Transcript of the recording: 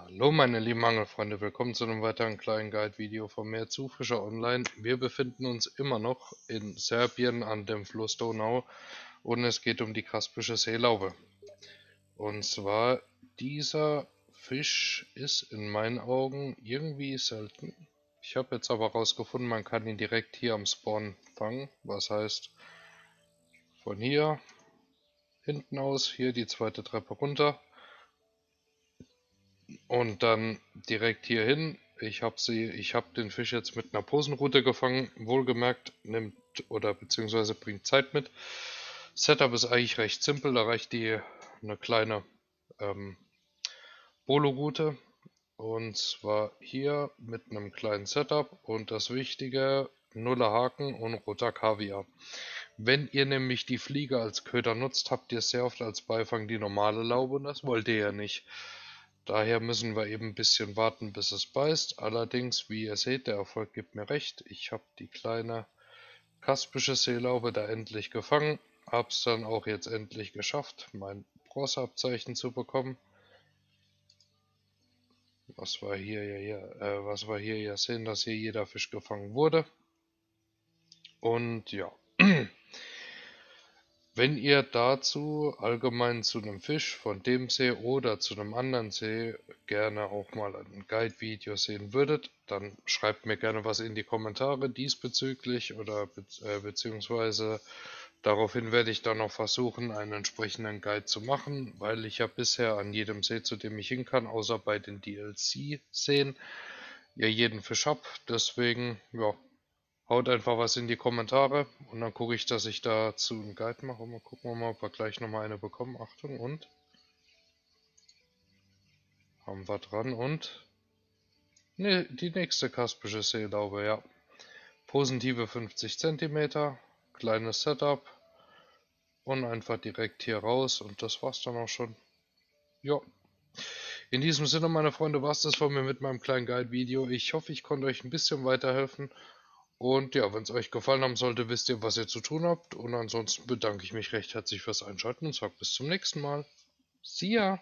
Hallo meine lieben Angelfreunde, willkommen zu einem weiteren kleinen Guide-Video von mir zu Fisher Online. Wir befinden uns immer noch in Serbien an dem Fluss Donau und es geht um die Kaspische Seelaube. Und zwar, dieser Fisch ist in meinen Augen irgendwie selten. Ich habe jetzt aber rausgefunden, man kann ihn direkt hier am Spawn fangen, was heißt von hier hinten aus, hier die zweite Treppe runter. Und dann direkt hier hin. Ich habe den Fisch jetzt mit einer Posenrute gefangen. Wohlgemerkt nimmt oder beziehungsweise bringt Zeit mit. Setup ist eigentlich recht simpel. Da reicht eine kleine Bolo Route. Und zwar hier mit einem kleinen Setup. Und das Wichtige, Nuller Haken und roter Kaviar. Wenn ihr nämlich die Fliege als Köder nutzt, habt ihr sehr oft als Beifang die normale Laube. Und das wollt ihr ja nicht. Daher müssen wir eben ein bisschen warten, bis es beißt. Allerdings, wie ihr seht, der Erfolg gibt mir recht. Ich habe die kleine Kaspische Seelaube da endlich gefangen. Habe es dann auch jetzt endlich geschafft, mein Bronzeabzeichen zu bekommen. Was wir hier ja sehen, dass hier jeder Fisch gefangen wurde. Und ja. Wenn ihr dazu allgemein zu einem Fisch von dem See oder zu einem anderen See gerne auch mal ein Guide-Video sehen würdet, dann schreibt mir gerne was in die Kommentare diesbezüglich oder beziehungsweise daraufhin werde ich dann noch versuchen, einen entsprechenden Guide zu machen, weil ich ja bisher an jedem See, zu dem ich hin kann, außer bei den DLC-Seen, ja jeden Fisch habe. Deswegen, ja. Haut einfach was in die Kommentare und dann gucke ich, dass ich dazu einen Guide mache. Mal gucken wir mal, ob wir gleich nochmal eine bekommen. Achtung und... Haben wir dran und... Ne, die nächste Kaspische Seelaube, ja. Positive 50 cm, kleines Setup und einfach direkt hier raus und das war's dann auch schon. Ja. In diesem Sinne, meine Freunde, war's das von mir mit meinem kleinen Guide-Video. Ich hoffe, ich konnte euch ein bisschen weiterhelfen. Und ja, wenn es euch gefallen haben sollte, wisst ihr, was ihr zu tun habt. Und ansonsten bedanke ich mich recht herzlich fürs Einschalten und sage bis zum nächsten Mal. See ya!